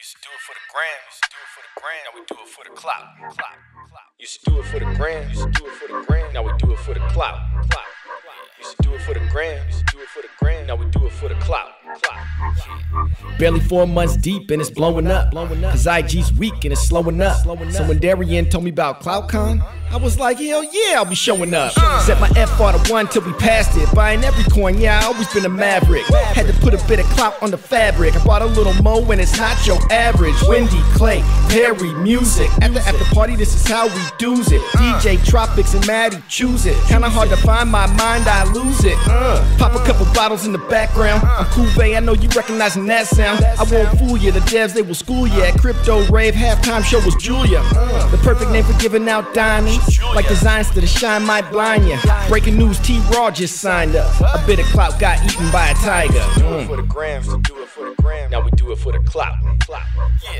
Used to do it for the gram, used to do it for the gram, now we do it for the clout. Used to do it for the gram, used to do it for the gram, now we do it for the clout. Used to do it for the gram, used to do it for the gram, now we do it for the clout. Barely 4 months deep and it's blowing up. Cause IG's weak and it's slowing up. So when Darien told me about CloutCon, I was like, hell yeah, I'll be showing up. Set my FR to 1 till we passed it. Buying every coin, yeah, I always been a maverick. Had to put a bit of clout on the fabric. I bought a little mo and it's not your average. Wendy Clay, Perry Music. After party, this is how we do's it. DJ Tropics and Maddie choose it. Kinda hard to find my mind, I lose it. Pop a couple bottles in the background. I'm Cuvée, I know you recognizing that sound. I won't fool you, the devs, they will school you. At Crypto Rave, halftime show was Julia. The perfect name for giving out diamonds. Like designs to the shine might blind ya. Breaking news, T-Raw just signed up. A bit of clout got eaten by a tiger. Do it for the grams, do it for the gram, now we do it for the clout.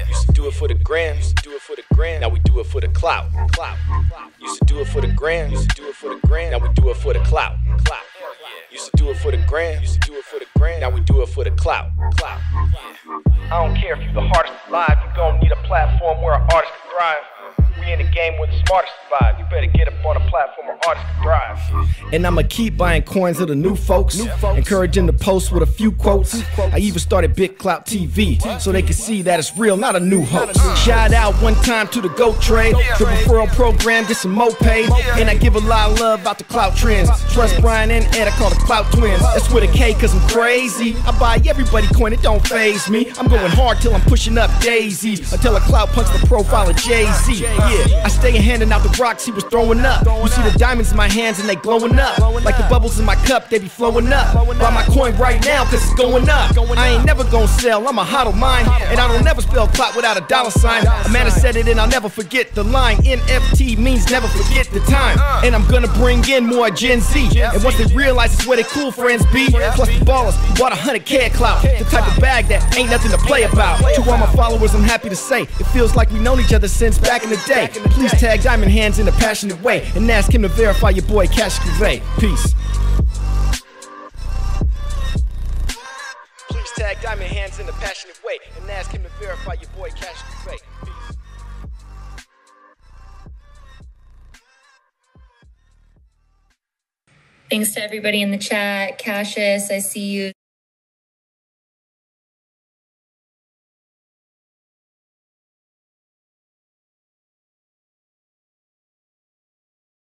Used to do it for the grams, do it for the gram, now we do it for the clout. Used to do it for the grams, used to do it for the gram, now we do it for the clout. Used to do it for the gram, used to do it for the gram, now we do it for the clout. I don't care if you the hardest alive, you gon' need a platform where an artist can thrive. We in the game where the smartest survive. You better get up on a platform where artists can thrive. And I'ma keep buying coins of the new folks. Encouraging the post with a few quotes. I even started BitClout TV so they can see that it's real, not a new hoax. Shout out one time to the GOAT trade. The referral program, get some more pay. And I give a lot of love out the clout trends. Trust Brian and Ed, I call the clout twins. That's with a K cause I'm crazy. I buy everybody coin, it don't faze me. I'm going hard till I'm pushing up daisies. Until a clout punch the profile of Jay-Z. Yeah, I stay handing out the rocks he was throwing up. You see the diamonds in my hands and they glowing up. Like the bubbles in my cup, they be flowing up. Buy my coin right now cause it's going up. I ain't never gonna sell, I'm a hodl mine. And I don't never spell clout without a $sign. Amanda said it and I'll never forget the line. NFT means never forget the time. And I'm gonna bring in more Gen Z. And once they realize it's where they cool friends be. Plus the ballers, bought 100K clout. The type of bag that ain't nothing to play about. To all my followers, I'm happy to say, it feels like we've known each other since back in the day. Please tag Diamond Hands in a passionate way and ask him to verify your boy Cash-G-Ray. Peace. Please tag Diamond Hands in a passionate way and ask him to verify your boy Cash-G-Ray. Peace. Thanks to everybody in the chat. Cassius, I see you.